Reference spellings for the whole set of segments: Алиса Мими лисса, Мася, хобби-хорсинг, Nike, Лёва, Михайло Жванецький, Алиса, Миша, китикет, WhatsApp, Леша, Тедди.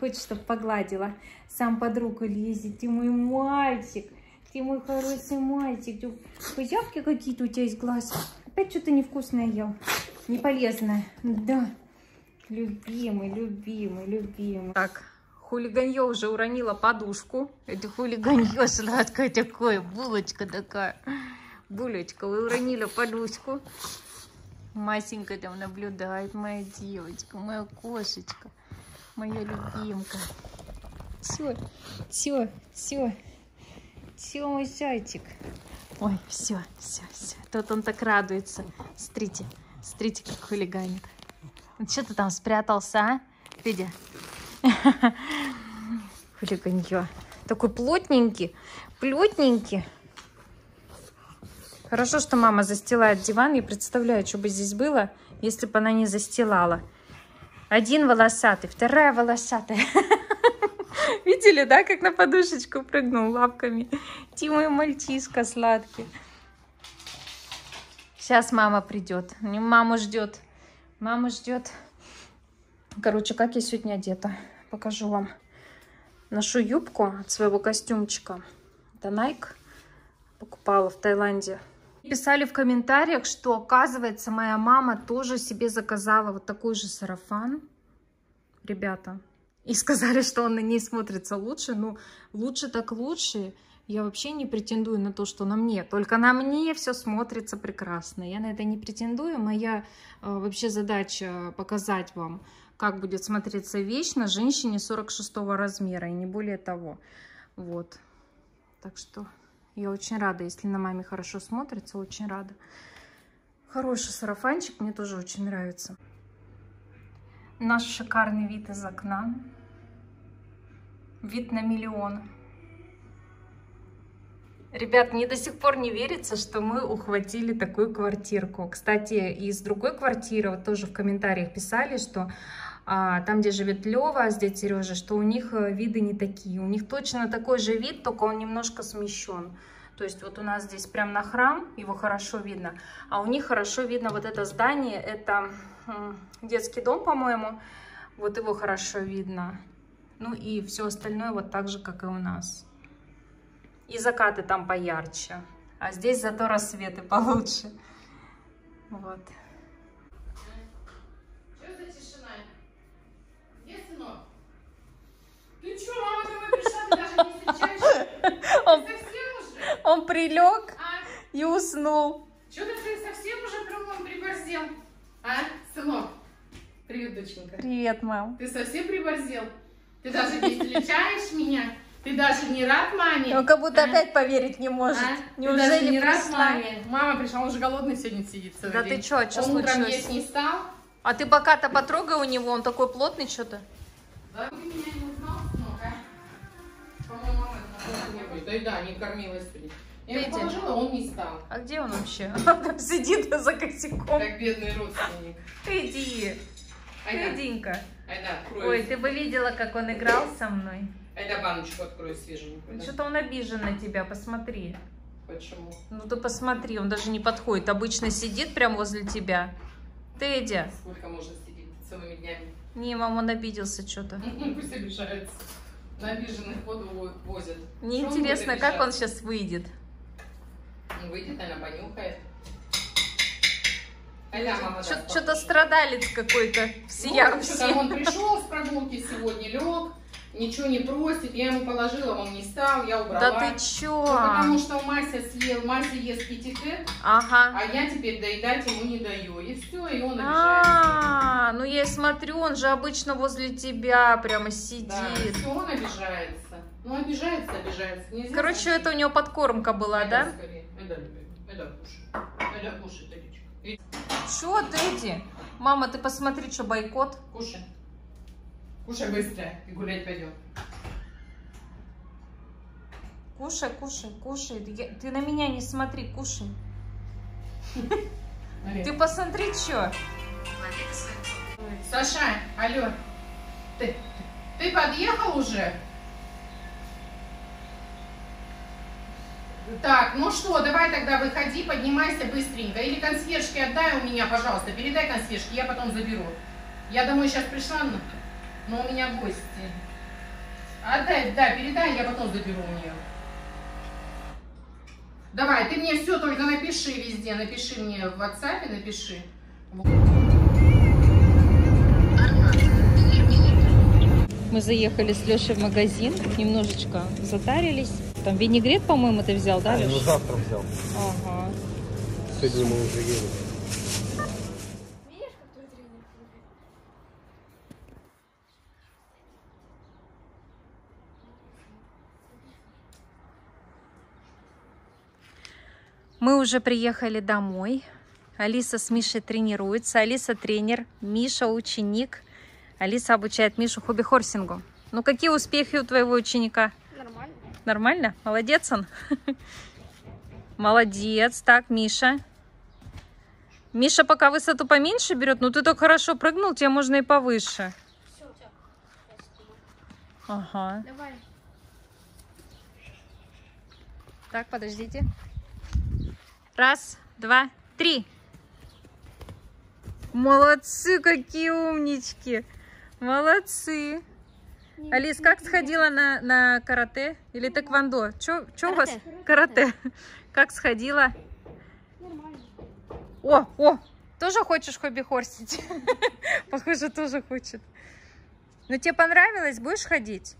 Хочешь, чтобы погладила? Сам под руку лезет. Ты мой мальчик. Ты мой хороший мальчик. Кузявки какие-то у тебя из глаз. Опять что-то невкусное ел. Неполезное. Да. Любимый, любимый, любимый. Так, хулиганье уже уронила подушку. Это хулиганье сладкое такое. Булочка такая. Булочка, вы уронили подушку. Масенька там наблюдает. Моя девочка, моя кошечка. Моя любимка. Все, все, все. Все, мой зайчик. Ой, все, все, все. Тут он так радуется. Смотрите, смотрите, как хулиганит. Что ты там спрятался, а? Федя. Хулиганье. Такой плотненький, плотненький. Хорошо, что мама застилает диван. Я представляю, что бы здесь было, если бы она не застилала. Один волосатый, вторая волосатая. Видели, да, как на подушечку прыгнул лапками? Тима и мальчишка сладкий. Сейчас мама придет. Маму ждет. Мама ждет. Короче, как я сегодня одета. Покажу вам. Ношу юбку от своего костюмчика. Это Nike. Покупала в Таиланде. Писали в комментариях, что, оказывается, моя мама тоже себе заказала вот такой же сарафан, ребята, и сказали, что он на ней смотрится лучше. Ну, лучше так лучше. Я вообще не претендую на то, что на мне. Только на мне все смотрится прекрасно. Я на это не претендую. Моя вообще задача показать вам, как будет смотреться вещь на женщине 46 размера и не более того. Вот. Так что... Я очень рада, если на маме хорошо смотрится, очень рада. Хороший сарафанчик, мне тоже очень нравится. Наш шикарный вид из окна. Вид на миллион. Ребят, мне до сих пор не верится, что мы ухватили такую квартирку. Кстати, из другой квартиры вот тоже в комментариях писали, что... А там, где живет Лева, а здесь Сережа, что у них виды не такие. У них точно такой же вид, только он немножко смещен. То есть вот у нас здесь прям на храм, его хорошо видно. А у них хорошо видно вот это здание, это детский дом, по-моему. Вот его хорошо видно. Ну и все остальное вот так же, как и у нас. И закаты там поярче. А здесь зато рассветы получше. Вот. Ты что, мама домой пришла, ты даже не встречаешься? Ты совсем уже? Он прилег и уснул. Что-то ты совсем уже кругом приборзел, а, сынок? Привет, доченька. Привет, мам. Ты совсем приборзел? Ты даже не встречаешь меня? Ты даже не рад маме? Он как будто опять поверить не может. Неужели ты даже не рад маме? Мама пришла, он уже голодный сегодня сидит целый день. Да ты что, что случилось? Он утром есть не стал. А ты пока-то потрогай у него, он такой плотный что-то. Да, ты меня не узнал, сынок, а? По-моему, мама. Да, не кормилась. Я его положила, он не стал. А где он вообще? Он там сидит за косяком. Как бедный родственник. Иди. Идинька. Ой, ты бы видела, как он играл со мной. Айда баночку открой свеженькую. Что-то он обижен на тебя, посмотри. Почему? Ну ты посмотри, он даже не подходит. Обычно сидит прям возле тебя. Тедди. Сколько можно сидеть целыми днями? Не, мам, он обиделся что-то. Пусть обижается. На обиженных воду возят. Мне интересно, как он сейчас выйдет. Он выйдет, она понюхает. Что-то страдалец какой-то. Он пришел с прогулки сегодня, лег, ничего не просит. Я ему положила, он не стал, я убрала. Да ты че? Потому что Мася съел, Мася ест китикет, а я теперь доедать ему не даю. И все, и он обижается. Ну я и смотрю, он же обычно возле тебя прямо сидит. Да, все, он обижается. Ну обижается, обижается. Нельзя. Короче, сказать. Это у него подкормка была, да? Это кушай, Тедичка. Че, Тедди? Мама, ты посмотри, что бойкот. Кушай. Кушай быстро и гулять пойдем. Кушай, кушай, кушай. Ты на меня не смотри, кушай. Ты посмотри, что. Саша, алло. Ты подъехал уже? Так, ну что, давай тогда выходи, поднимайся быстренько. Или консьержке отдай у меня, пожалуйста. Передай консьержке, я потом заберу. Я домой сейчас пришла, но у меня гости. Отдай, да, передай, я потом заберу у нее. Давай, ты мне все только напиши везде, напиши мне в WhatsApp, напиши. Мы заехали с Лешей в магазин, немножечко затарились. Там винегрет, по-моему, ты взял, да, Леша? Я его завтра взял. Ага. Сегодня мы уже едем. Мы уже приехали домой. Алиса с Мишей тренируется. Алиса тренер, Миша ученик. Алиса обучает Мишу хобби-хорсингу. Ну, какие успехи у твоего ученика? Нормально. Нормально? Молодец он? Молодец. Так, Миша. Миша пока высоту поменьше берет, но ты так хорошо прыгнул, тебе можно и повыше. Ага. Давай. Так, подождите. Раз, два, три. Молодцы, какие умнички. Молодцы. Нет, Алис, как сходила на карате или тэквондо? Чё у вас? Карате. Как сходила? Нормально. О, тоже хочешь хобби-хорсить? Похоже, тоже хочет. Ну, тебе понравилось? Будешь ходить?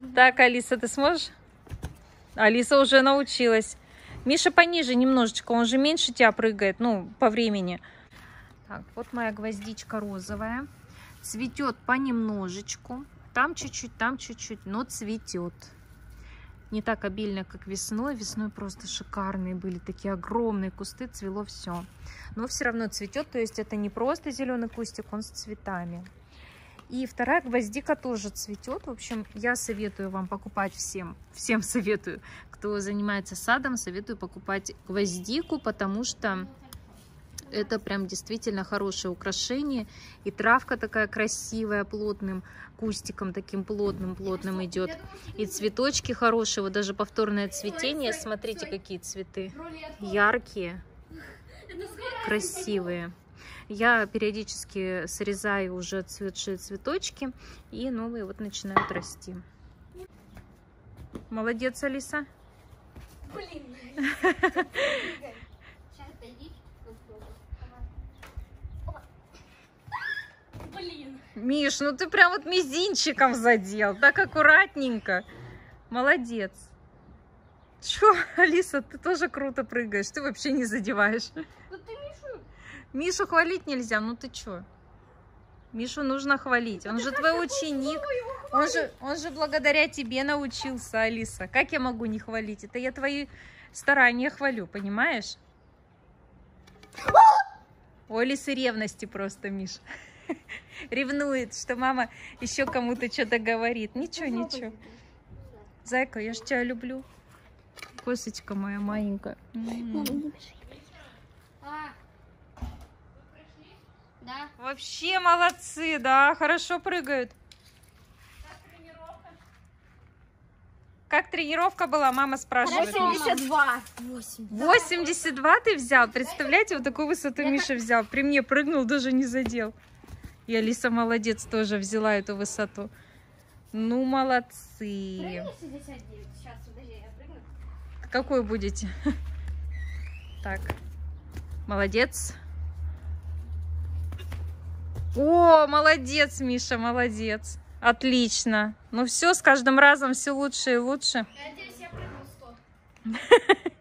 Да. Так, Алиса, ты сможешь? Алиса уже научилась. Миша пониже немножечко, он же меньше тебя прыгает, ну, по времени. Так, вот моя гвоздичка розовая. Цветет понемножечку. Там чуть-чуть, но цветет. Не так обильно, как весной. Весной просто шикарные были такие огромные кусты, цвело все. Но все равно цветет, то есть это не просто зеленый кустик, он с цветами. И вторая гвоздика тоже цветет. В общем, я советую вам покупать всем советую, кто занимается садом, советую покупать гвоздику, потому что это прям действительно хорошее украшение. И травка такая красивая, плотным кустиком, таким плотным идет. И цветочки хорошие, вот даже повторное цветение. Смотрите, какие цветы яркие, красивые. Я периодически срезаю уже отцветшие цветочки, и новые вот начинают расти. Молодец, Алиса. Блин. Миш, ну ты прям вот мизинчиком задел, так аккуратненько. Молодец. Чё, Алиса, ты тоже круто прыгаешь, ты вообще не задеваешь. Мишу хвалить нельзя, ну ты чё? Мишу нужно хвалить, он же твой ученик, он же благодаря тебе научился, Алиса. Как я могу не хвалить? Это я твои старания хвалю, понимаешь? У Алисы ревности просто, Миш. Ревнует, что мама еще кому-то что-то говорит. Ничего. Зайка, я ж тебя люблю. Косочка моя маленькая. Да. Вообще молодцы, да, хорошо прыгают. Как тренировка? Как тренировка была, мама спрашивает. 82. 82 ты взял? Представляете, вот такую высоту Миша взял. При мне прыгнул, даже не задел. И Алиса молодец, тоже взяла эту высоту. Ну, молодцы. Прыгни 69. Сейчас, подожди, я прыгну. Какой будете? Так, молодец. О, молодец, Миша, молодец. Отлично. Ну все, с каждым разом все лучше и лучше. Надеюсь, я прыгну 100.